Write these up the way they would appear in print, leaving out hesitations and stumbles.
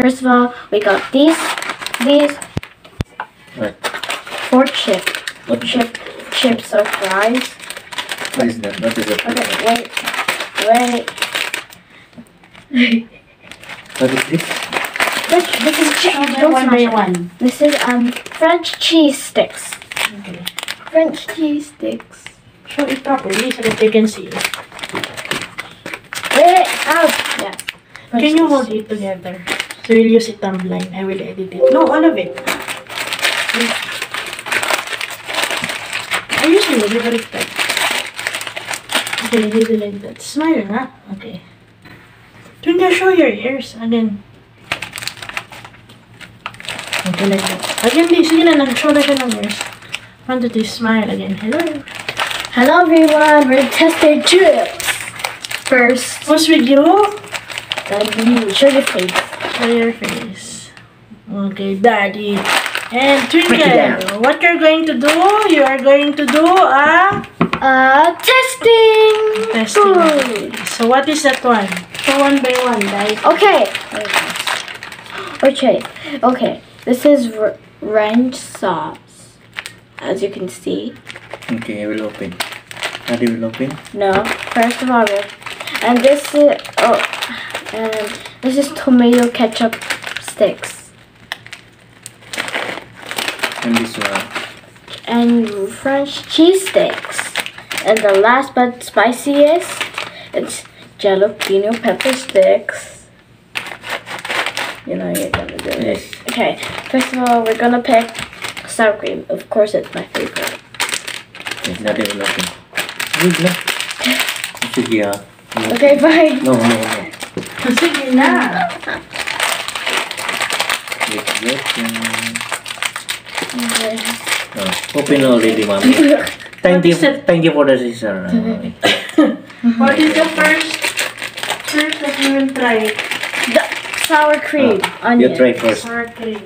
First of all, we got these. Right. Four chips of fries. Please no, not this. Okay, wait. What is this? This is one by one. This is French cheese sticks. Okay. French cheese sticks. Show it properly so that they can see it. Yeah. Can you hold it together? So we'll use a thumbline. I will edit it. No, all of it. I usually never expect. Okay, I did it like that. Smile, huh? Okay. Twinkle, show your ears again. Okay, like that. Again, sige na, nag-show na siya ng ears. Want to smile again. Hello. Hello, everyone. We're testing chips. First. What's with you? Daddy, show your face. Show your face. Okay, Daddy. And Twinkle, what you're going to do, you are going to do a... testing. Ooh. So what is that one? So one by one, right? Okay. This is ranch sauce, as you can see. Okay, I will open. Daddy will open? No. First of all, and this is... Oh, and this is tomato ketchup sticks. And this one. And French cheese sticks. And the last but spiciest, it's jalapeno pepper sticks. You know you're gonna do this. Yes. Okay, first of all, we're gonna pick sour cream. Of course, it's my favorite. It's not even looking. Okay, fine. No. Open already, mommy. Thank you for the scissor. What is the first that you will try? The sour cream. Onion. You try first. Sour cream.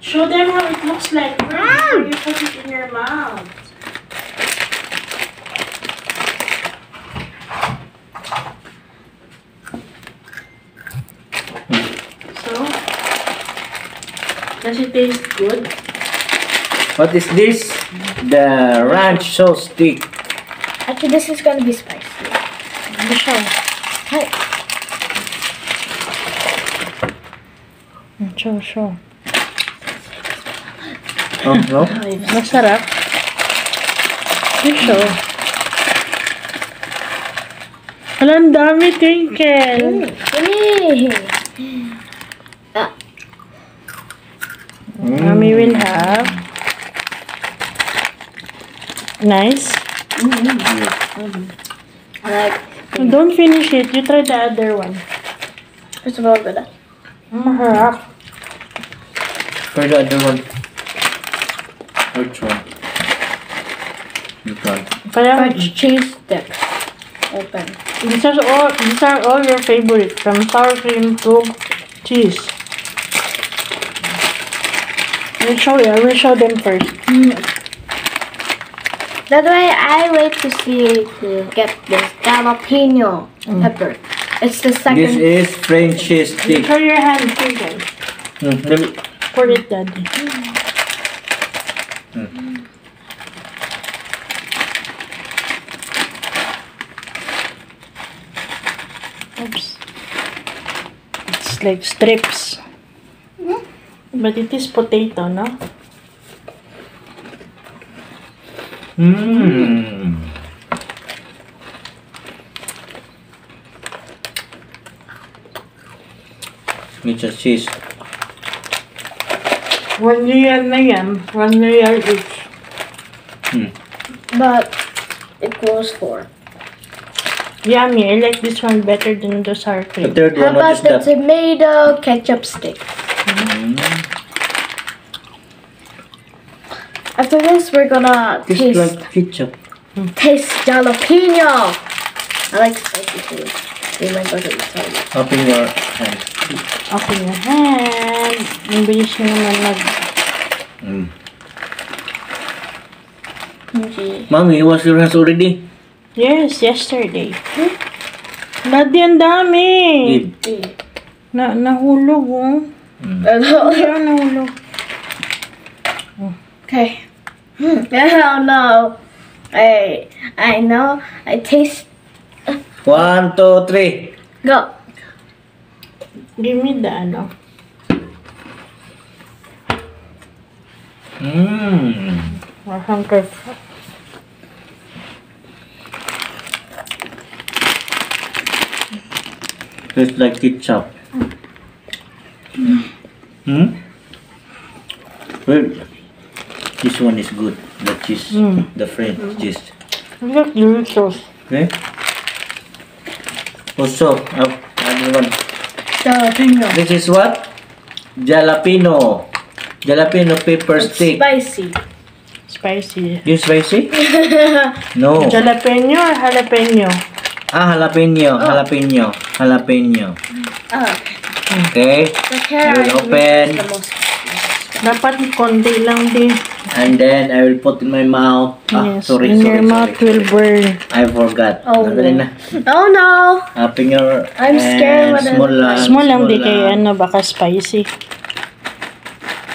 Show them how it looks like. Mm. You put it in your mouth. Does it taste good? What is this? The ranch sauce stick. Actually, this is gonna be spicy. Show. Oh no! Masarap. Show. Alam dami Twinkle. Mommy will have nice. Like, don't finish it. You try the other one. First of all, good. Try the other one. Which one? You try. French cheese sticks. Open. These are all your favorite, from sour cream to cheese. I will show them first. That way, I wait to see to get this jalapeno pepper. It's the second. This is French cheese stick. Show your hand, Twinkle. Put it, Daddy. Oops. It's like strips. But it is potato, no? Mmm. It's a cheese. 1 year na yan. 1 year each. But it goes for. Yummy. I like this one better than the sour cream. The How about the tomato ketchup stick? After this, we're gonna taste like ketchup. Taste jalapeno. I like spicy food. Open your hand. Open your hand. Mommy, wash your hands already? Yes, yesterday. Daddy, and Dami. Nahulog oh. Meron nahulog. Oh. Okay. Oh no. I know. I taste. 1, 2, 3. Go. Give me the ano. Mmm. I'm hungry. Tastes like ketchup. Mm. Mm. Well, this one is good. The cheese, the French cheese. It's delicious. Okay. Also, everyone. Jalapeno. This is what? Jalapeno. Jalapeno pepper stick. Spicy. Spicy. You spicy? No. Jalapeno or jalapeno? Ah, jalapeno. Oh. Jalapeno. Jalapeno. Oh. Okay. I will open. Dapat konti lang din. And then I will put in my mouth. Ah, yes. Sorry, and sorry, your mouth will burn. I forgot. Oh no! Oh no! Finger. I'm scared. Small lang di kaya ano baka spicy.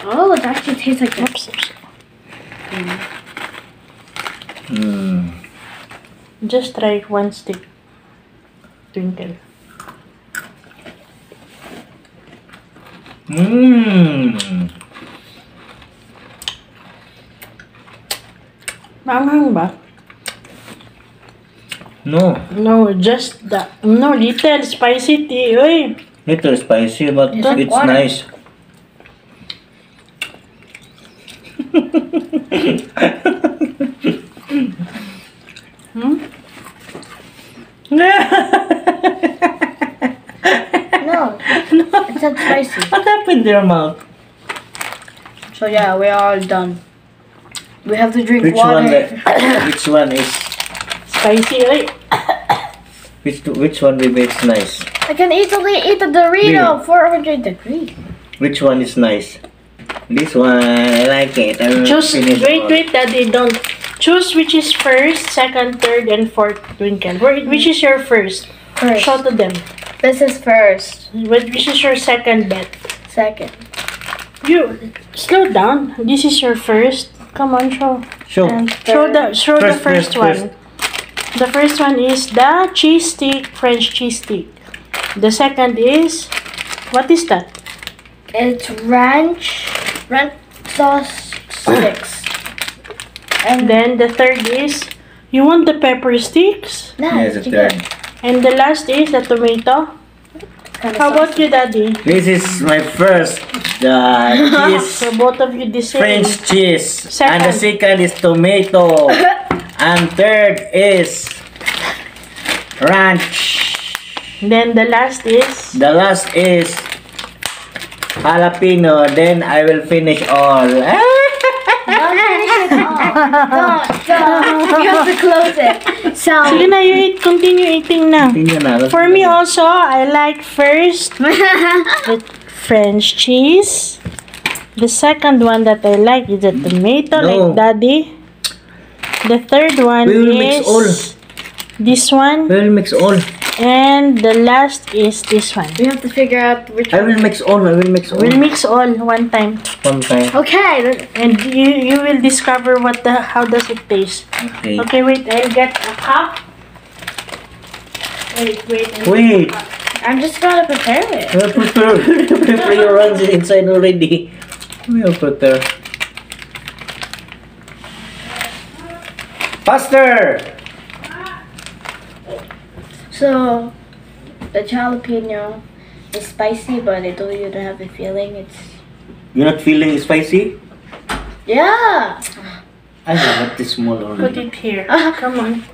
Oh, it actually tastes like. Oops. Mm. Just try one stick. Twinkle. Mmm. Maanghang ba? No. No, just that. No, little spicy tea. Oy. Little spicy, but it's nice. No. It's not spicy. What happened to your mouth? So yeah, we're all done. We have to drink water. Which one is spicy, right? Which one we make nice? I can easily eat a Dorito, 400 degrees. Which one is nice? This one, I like it. I choose, wait, Daddy, don't. Choose which is first, second, third, and fourth, Twinkle. Which is your first? First. Show to them. This is first. Which is your second bet? Second. You, slow down. This is your first. Come on, show. Show. Show the first one. The first one is the cheese stick, French cheese stick. The second is, what is that? It's ranch sauce sticks. And then the third is, you want the pepper sticks? No, yes, the third. And the last is the tomato. How about you, Daddy? This is my first. The cheese. So both of you deserve French cheese. Second. And the second is tomato. And third is ranch. Then the last is? The last is jalapeno. Then I will finish all. Don't finish it all. Don't. You have to close it. So, sige na, you eat. Continue eating na. Continue na. For me also, I like first the French cheese. The second one that I like is the tomato, like Daddy. The third one is this one. We will mix all. And the last is this one. We have to figure out which one. I will mix all. I will mix all. We'll mix all one time. One time. Okay. And you will discover what the how does it taste. Okay. Okay, wait. I'll get a cup. Wait. I'm just gonna prepare it. We'll prepare. Prepare your runs inside already. We'll prepare. Faster. So, the jalapeno is spicy, but I told you to have a feeling it's... You're not feeling spicy? Yeah! I have this small already. Put it here. Come on.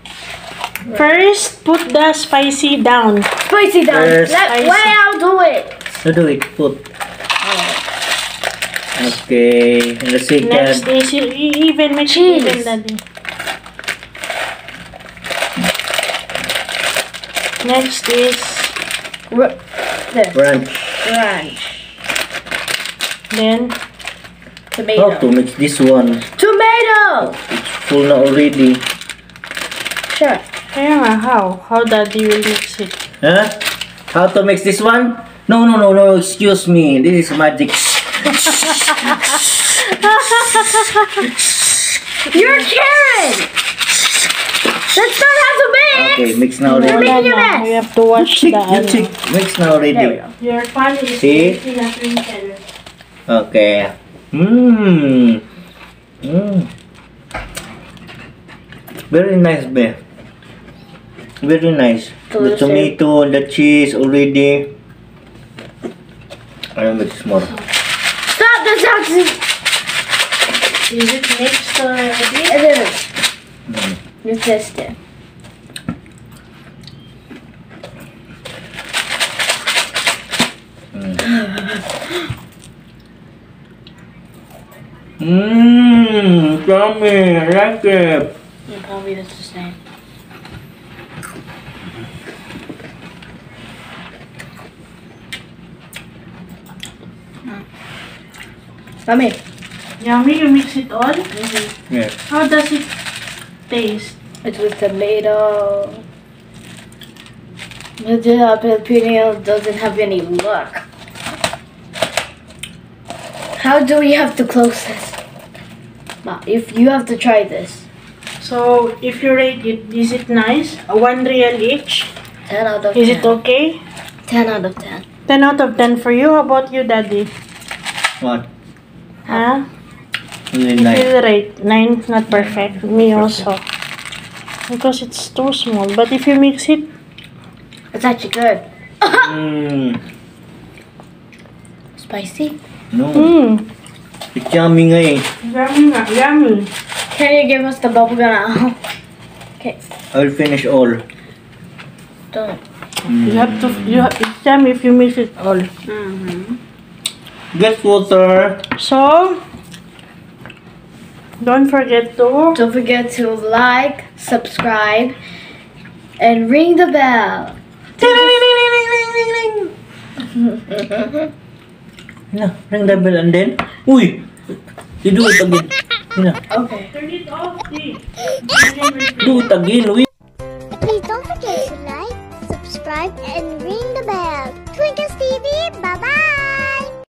First, put the spicy down. Spicy down! I'll do it! So do it, put. Right. Okay, and the second... Next is even make cheese. Next is ranch. Then tomato. How to mix this one? Tomato. It's full now already. Sure. How? How Daddy will mix it? Huh? How to mix this one? No, excuse me. This is magic. You're Karen! That's not how to mix! Okay, mix now already. We have to watch the mix now already. Your pan is in a twinkle. Okay. Very nice, babe. Very nice. The tomato, the cheese already. I mix more. Stop the sauces! Is it mixed already? I didn't. You test it. Yummy, I like it. Probably that's the same. Yummy. Yummy, you mix it all? Mm-hmm. Yeah. How does it taste? It's with tomato. The jalapeno doesn't have any luck. How do we have to close this? Ma, if you have to try this. So, if you rate it, is it nice? 1 real each? 10 out of 10. Is it okay? 10 out of 10. 10 out of 10 for you. How about you, Daddy? What? Huh? It's right. 9 is not perfect. Me also. Because it's too small. But if you mix it, it's actually good. Spicy? No. It's yummy. Yummy. Can you give us the bubble gum? Okay. I'll finish all. Don't. You have to. It's yummy if you mix it all. Get water. So, don't forget to like, subscribe, and ring the bell. Ding, ding, ding, ding, ding, ding, ding. No, ring the bell and then. Uy, you do it again. No. Okay. Turn it off, please. Do it again. Please don't forget to like, subscribe, and.